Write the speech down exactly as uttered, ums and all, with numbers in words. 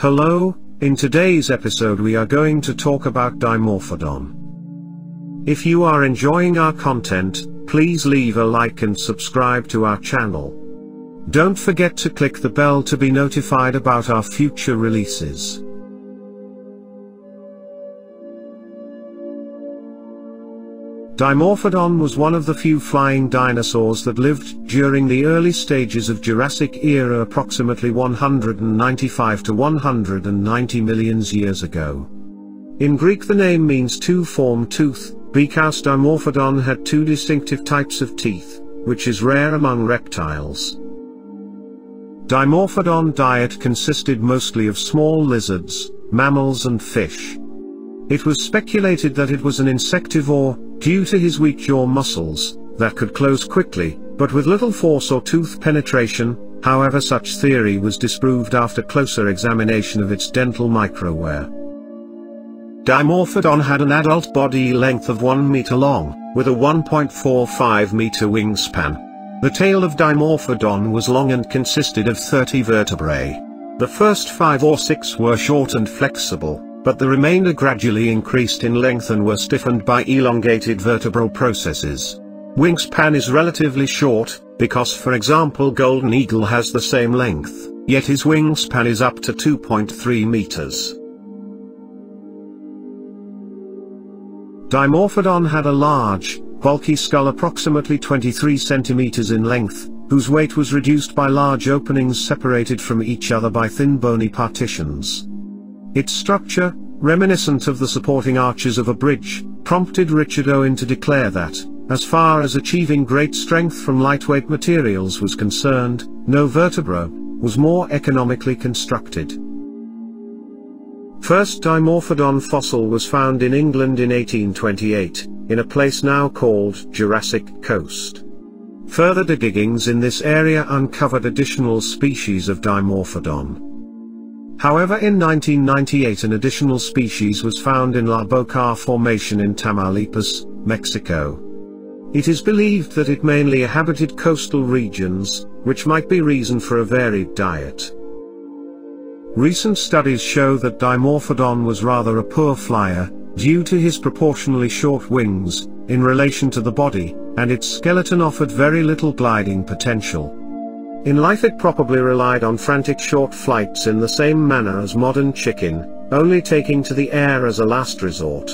Hello, in today's episode we are going to talk about Dimorphodon. If you are enjoying our content, please leave a like and subscribe to our channel. Don't forget to click the bell to be notified about our future releases. Dimorphodon was one of the few flying dinosaurs that lived during the early stages of Jurassic era approximately one hundred ninety-five to one hundred ninety million years ago. In Greek the name means two-formed tooth, because Dimorphodon had two distinctive types of teeth, which is rare among reptiles. Dimorphodon diet consisted mostly of small lizards, mammals and fish. It was speculated that it was an insectivore, due to his weak jaw muscles, that could close quickly, but with little force or tooth penetration. However, such theory was disproved after closer examination of its dental microware. Dimorphodon had an adult body length of one meter long, with a one point four five meter wingspan. The tail of Dimorphodon was long and consisted of thirty vertebrae. The first five or six were short and flexible, but the remainder gradually increased in length and were stiffened by elongated vertebral processes. Wingspan is relatively short, because for example golden eagle has the same length, yet his wingspan is up to two point three meters. Dimorphodon had a large, bulky skull approximately twenty-three centimeters in length, whose weight was reduced by large openings separated from each other by thin bony partitions. Its structure, reminiscent of the supporting arches of a bridge, prompted Richard Owen to declare that, as far as achieving great strength from lightweight materials was concerned, no vertebra was more economically constructed. First Dimorphodon fossil was found in England in eighteen twenty-eight, in a place now called Jurassic Coast. Further diggings in this area uncovered additional species of Dimorphodon. However, in nineteen ninety-eight an additional species was found in La Boca Formation in Tamaulipas, Mexico. It is believed that it mainly inhabited coastal regions, which might be reason for a varied diet. Recent studies show that Dimorphodon was rather a poor flyer, due to his proportionally short wings, in relation to the body, and its skeleton offered very little gliding potential. In life it probably relied on frantic short flights in the same manner as modern chicken, only taking to the air as a last resort.